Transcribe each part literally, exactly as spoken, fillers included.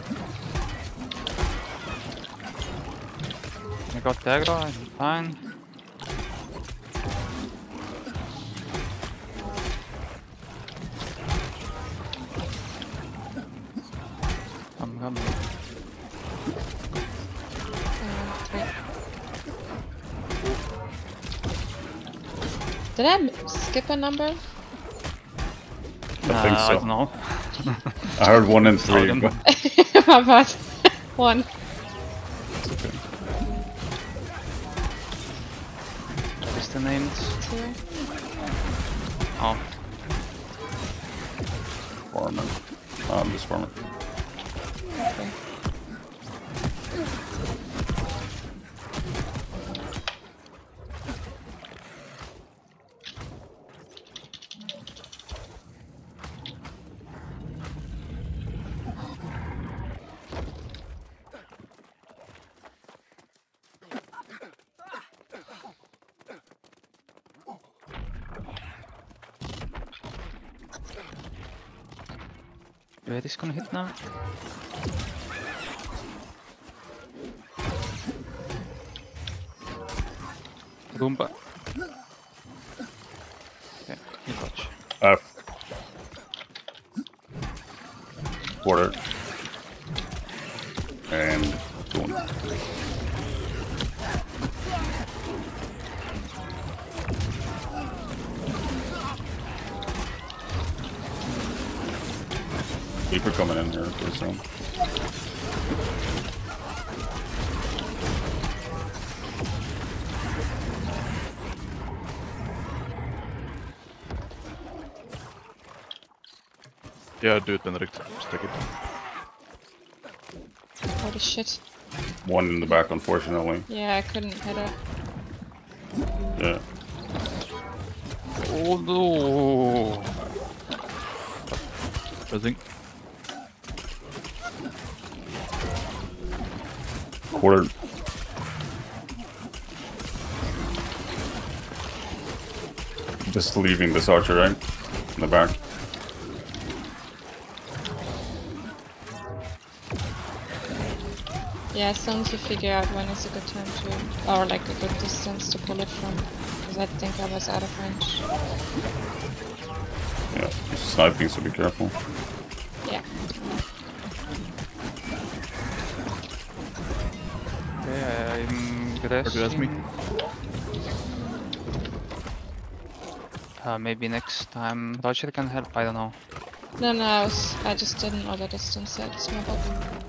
down. I got aggro, I'm fine. I'm coming. Did I skip a number? I uh, think so. I don't know. I heard one and three. My bad. One. It's okay. What is the name? Two. Oh. Farmer. Oh, I'm just farmer. Okay. Where is gonna hit now? Roomba. Okay, you touch. Uh, water. And one. Keeper coming in here for some. Yeah, do it then, Rick. Just take it. Holy shit. One in the back, unfortunately. Yeah, I couldn't hit it. Yeah. Oh no! I think. Quarter. Just leaving this archer, right? In the back. Yeah, as long as you figure out when is a good time to, or like a good distance to pull it from, because I think I was out of range. Yeah, he's sniping, so be careful. Yeah. Okay, I'm crashing. Uh, maybe next time Roger can help, I don't know. No, no, I, was, I just didn't over distance it, it's my bad.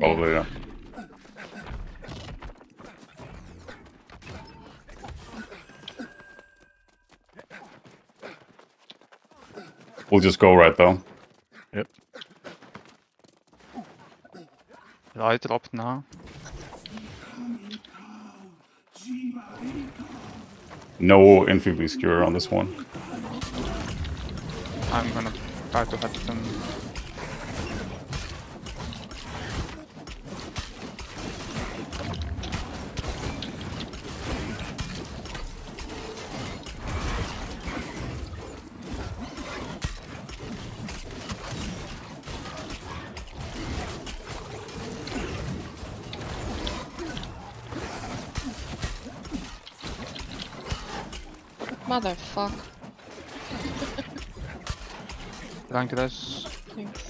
Probably, yeah. We'll just go right though. Yep. Light it up now. No infantry skewer on this one. I'm gonna try to help them. Motherfuck. Danke, das. Thanks.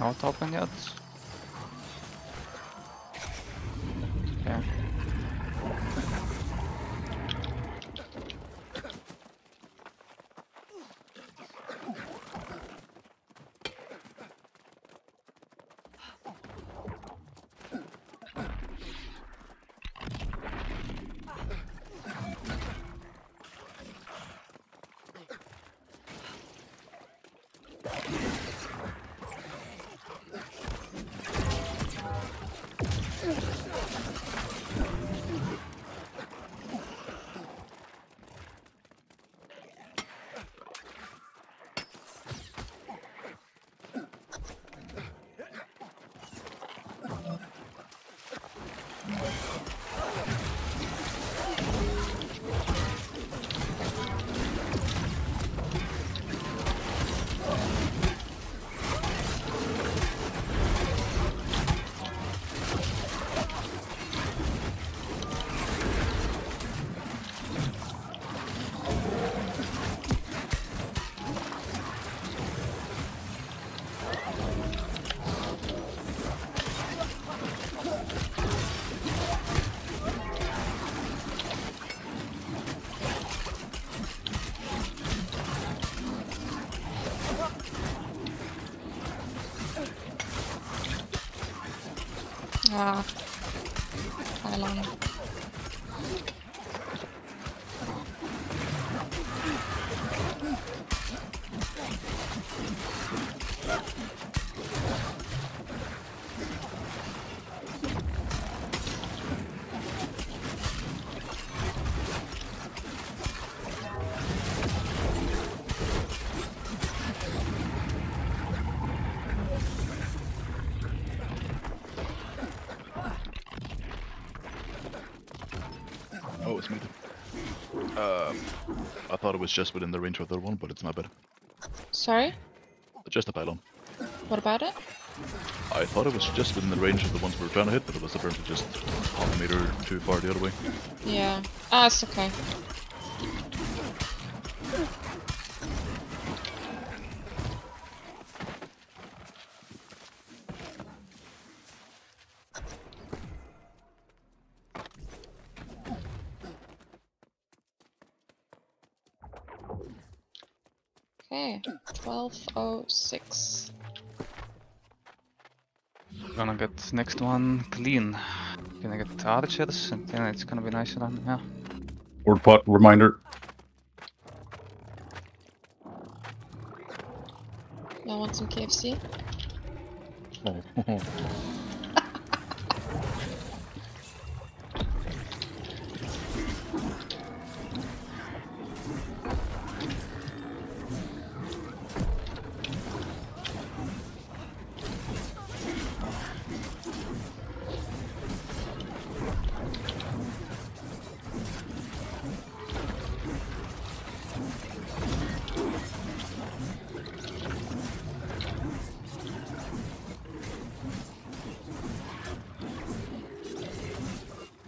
Autopen jetzt? Okay. Wow. I love it. I thought it was just within the range of the other one, but it's not bad. Sorry? Just a pylon. What about it? I thought it was just within the range of the ones we were trying to hit, but it was apparently just half a meter too far the other way. Yeah. Ah, it's okay. twelve oh six. Gonna get next one clean. Gonna get archers and then it's gonna be nice run, yeah. Word pot reminder. Y'all want some K F C?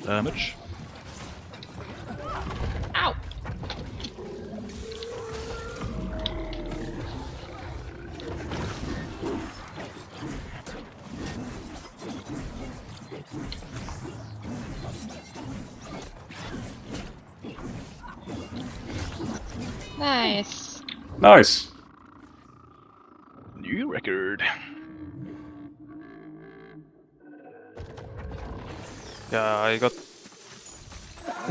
Damage. Ow! Nice. Nice. New record. Yeah, I got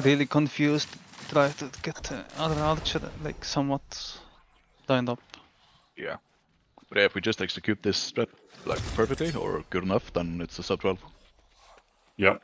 really confused, try to get another archer, like, somewhat lined up. Yeah. But yeah, if we just execute this strat, like, perfectly, or good enough, then it's a sub twelve. Yeah.